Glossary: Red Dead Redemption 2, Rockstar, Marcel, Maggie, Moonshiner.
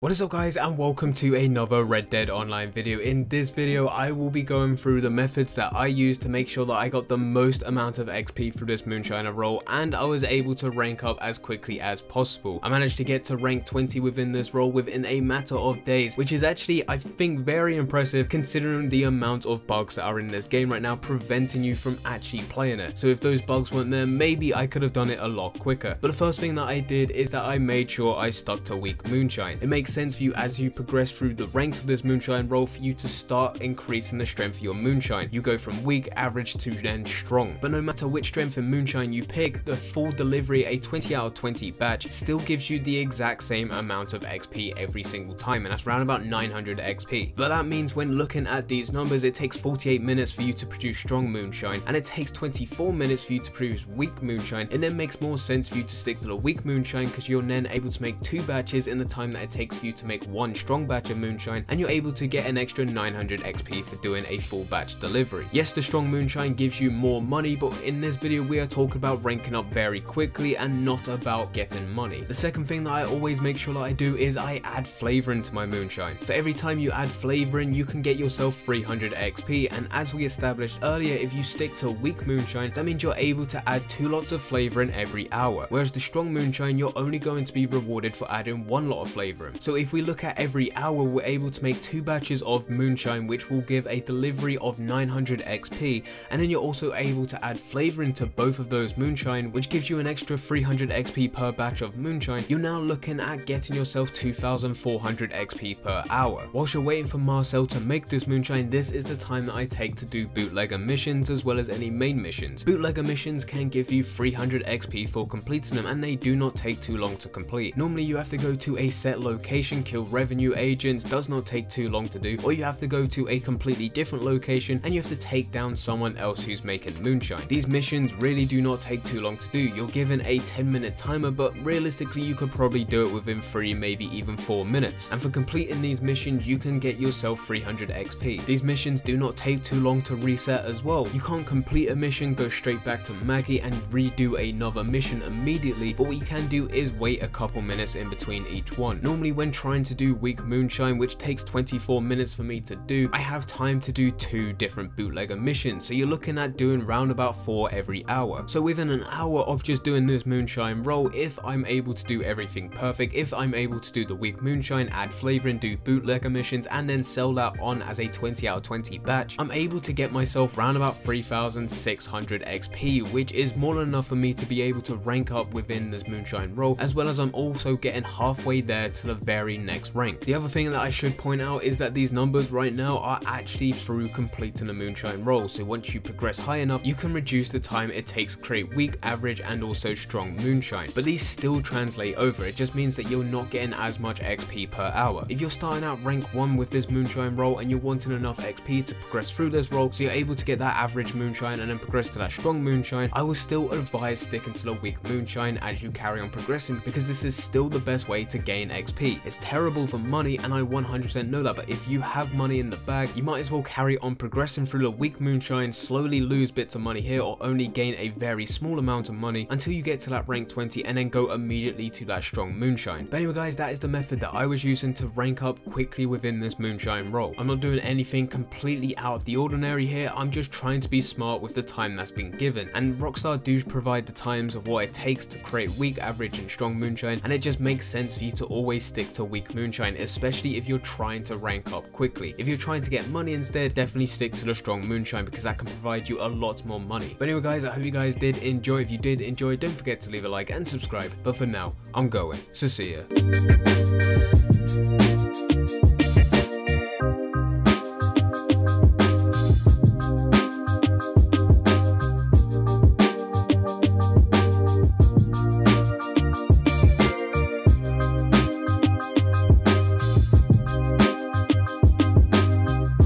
What is up guys, and welcome to another Red Dead Online video. In this video I will be going through the methods that I used to make sure that I got the most amount of XP through this moonshiner role, and I was able to rank up as quickly as possible. I managed to get to rank 20 within this role within a matter of days, which is actually, I think, very impressive considering the amount of bugs that are in this game right now preventing you from actually playing it. So if those bugs weren't there, maybe I could have done it a lot quicker. But the first thing that I did is that I made sure I stuck to weak moonshine. It makes sense for you as you progress through the ranks of this moonshine role for you to start increasing the strength of your moonshine. You go from weak, average to then strong, but no matter which strength in moonshine you pick, the full delivery, a 20 out of 20 batch, still gives you the exact same amount of XP every single time, and that's around about 900 XP. But that means when looking at these numbers, it takes 48 minutes for you to produce strong moonshine, and it takes 24 minutes for you to produce weak moonshine. It then makes more sense for you to stick to the weak moonshine because you're then able to make two batches in the time that it takes for you to make one strong batch of moonshine, and you're able to get an extra 900 XP for doing a full batch delivery. Yes, the strong moonshine gives you more money, but in this video we are talking about ranking up very quickly and not about getting money. The second thing that I always make sure that I do is I add flavoring to my moonshine. For every time you add flavoring, you can get yourself 300 XP, and as we established earlier, if you stick to weak moonshine, that means you're able to add 2 lots of flavoring every hour, whereas the strong moonshine, you're only going to be rewarded for adding 1 lot of flavoring. So if we look at every hour, we're able to make 2 batches of moonshine, which will give a delivery of 900 XP, and then you're also able to add flavoring to both of those moonshine, which gives you an extra 300 XP per batch of moonshine. You're now looking at getting yourself 2,400 XP per hour. Whilst you're waiting for Marcel to make this moonshine, this is the time that I take to do bootlegger missions as well as any main missions. Bootlegger missions can give you 300 XP for completing them, and they do not take too long to complete. Normally you have to go to a set location, kill revenue agents, does not take too long to do, or you have to go to a completely different location and you have to take down someone else who's making moonshine. These missions really do not take too long to do. You're given a 10-minute timer, but realistically you could probably do it within 3, maybe even 4 minutes. And for completing these missions, you can get yourself 300 XP. These missions do not take too long to reset as well. You can't complete a mission, go straight back to Maggie and redo another mission immediately, but what you can do is wait a couple minutes in between each one. Normally when trying to do weak moonshine, which takes 24 minutes for me to do, I have time to do 2 different bootlegger missions, so you're looking at doing round about 4 every hour. So within an hour of just doing this moonshine roll, if I'm able to do everything perfect, if I'm able to do the weak moonshine, add flavoring, do bootlegger missions, and then sell that on as a 20 out of 20 batch, I'm able to get myself round about 3,600 XP, which is more than enough for me to be able to rank up within this moonshine roll, as well as I'm also getting halfway there to the very next rank. The other thing that I should point out is that these numbers right now are actually through completing the moonshine roll, so once you progress high enough, you can reduce the time it takes to create weak, average and also strong moonshine, but these still translate over. It just means that you're not getting as much XP per hour. If you're starting out rank 1 with this moonshine roll and you're wanting enough XP to progress through this roll so you're able to get that average moonshine and then progress to that strong moonshine, I would still advise sticking to the weak moonshine as you carry on progressing, because this is still the best way to gain XP. It's terrible for money, and I 100% know that, but if you have money in the bag, you might as well carry on progressing through the weak moonshine, slowly lose bits of money here or only gain a very small amount of money until you get to that rank 20 and then go immediately to that strong moonshine. But anyway guys, that is the method that I was using to rank up quickly within this moonshine role. I'm not doing anything completely out of the ordinary here, I'm just trying to be smart with the time that's been given, and Rockstar do provide the times of what it takes to create weak, average and strong moonshine, and it just makes sense for you to always stick to weak moonshine, especially if you're trying to rank up quickly. If you're trying to get money instead, definitely stick to the strong moonshine because that can provide you a lot more money. But anyway guys, I hope you guys did enjoy. If you did enjoy, don't forget to leave a like and subscribe, but for now I'm going, so see ya.